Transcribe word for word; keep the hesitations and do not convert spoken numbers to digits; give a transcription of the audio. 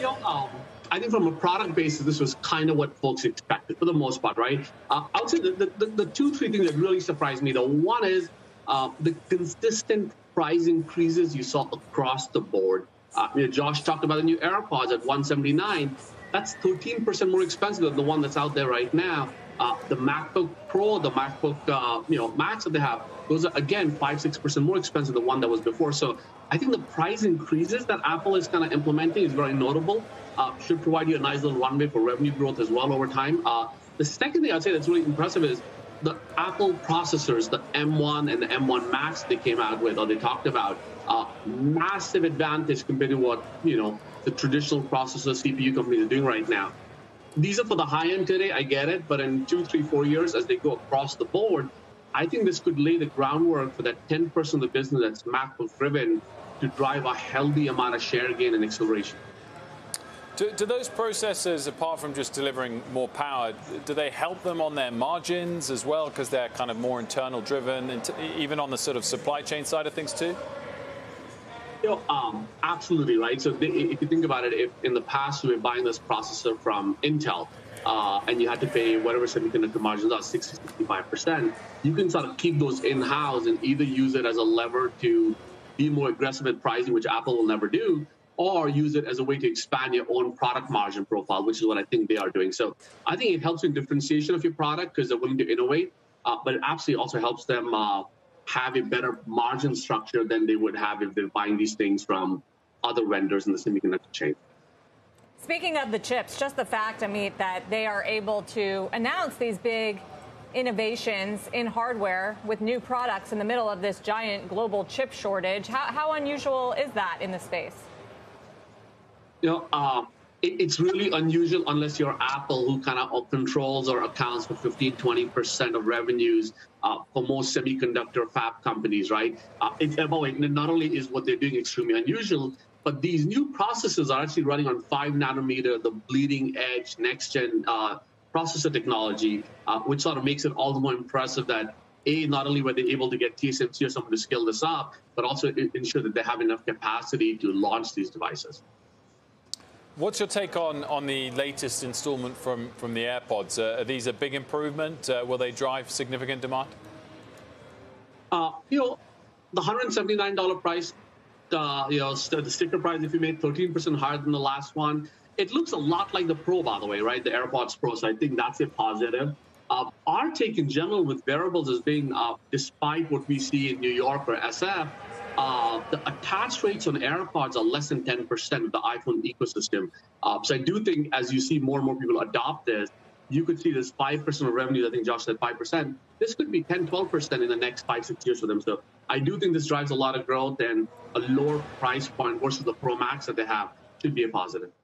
feel um, I think from a product basis, this was kind of what folks expected for the most part, right? Uh, I would say the, the, the two, three things that really surprised me, though. One is uh, the consistent price increases you saw across the board. Uh, you know, Josh talked about the new AirPods at one hundred seventy-nine dollars. That's thirteen percent more expensive than the one that's out there right now. Uh, the MacBook Pro, the MacBook uh, you know, Max that they have, those are, again, five, six percent more expensive than the one that was before. So I think the price increases that Apple is kind of implementing is very notable. Uh, should provide you a nice little runway for revenue growth as well over time. Uh, the second thing I'd say that's really impressive is the Apple processors, the M one and the M one Max they came out with or they talked about, uh, massive advantage compared to what, you know, the traditional processor C P U companies are doing right now. These are for the high end today, I get it, but in two, three, four years as they go across the board, I think this could lay the groundwork for that ten percent of the business that's MacBook driven to drive a healthy amount of share gain and acceleration. Do, do those processors, apart from just delivering more power, do they help them on their margins as well because they're kind of more internal driven, and even on the sort of supply chain side of things too? You know, um, absolutely, right? So they, if you think about it, if in the past we were buying this processor from Intel, Uh, and you had to pay whatever semiconductor margins are, sixty, sixty-five percent, you can sort of keep those in-house and either use it as a lever to be more aggressive at pricing, which Apple will never do, or use it as a way to expand your own product margin profile, which is what I think they are doing. So I think it helps with differentiation of your product because they're willing to innovate, uh, but it absolutely also helps them uh, have a better margin structure than they would have if they're buying these things from other vendors in the semiconductor chain. Speaking of the chips, just the fact, Amit, that they are able to announce these big innovations in hardware with new products in the middle of this giant global chip shortage, how, how unusual is that in the space? You know, uh, it, it's really unusual unless you're Apple, who kind of controls or accounts for fifteen, twenty percent of revenues uh, for most semiconductor fab companies, right? Uh, it, not only is what they're doing extremely unusual, but these new processors are actually running on five nanometer, the bleeding edge next-gen uh, processor technology, uh, which sort of makes it all the more impressive that, A, not only were they able to get T S M C or someone to scale this up, but also ensure that they have enough capacity to launch these devices. What's your take on, on the latest installment from, from the AirPods? Uh, are these a big improvement? Uh, will they drive significant demand? Uh, you know, the one hundred seventy-nine dollar price, Uh, you know, the sticker price, if you made thirteen percent higher than the last one. It looks a lot like the Pro, by the way, right? The AirPods Pro, so I think that's a positive. Uh, our take in general with wearables has been, uh, despite what we see in New York or S F, uh, the attach rates on AirPods are less than ten percent of the iPhone ecosystem. Uh, so I do think as you see more and more people adopt this, you could see this five percent of revenues, I think Josh said five percent. This could be ten, twelve percent in the next five, six years for them. So I do think this drives a lot of growth, and a lower price point versus the Pro Max that they have should be a positive.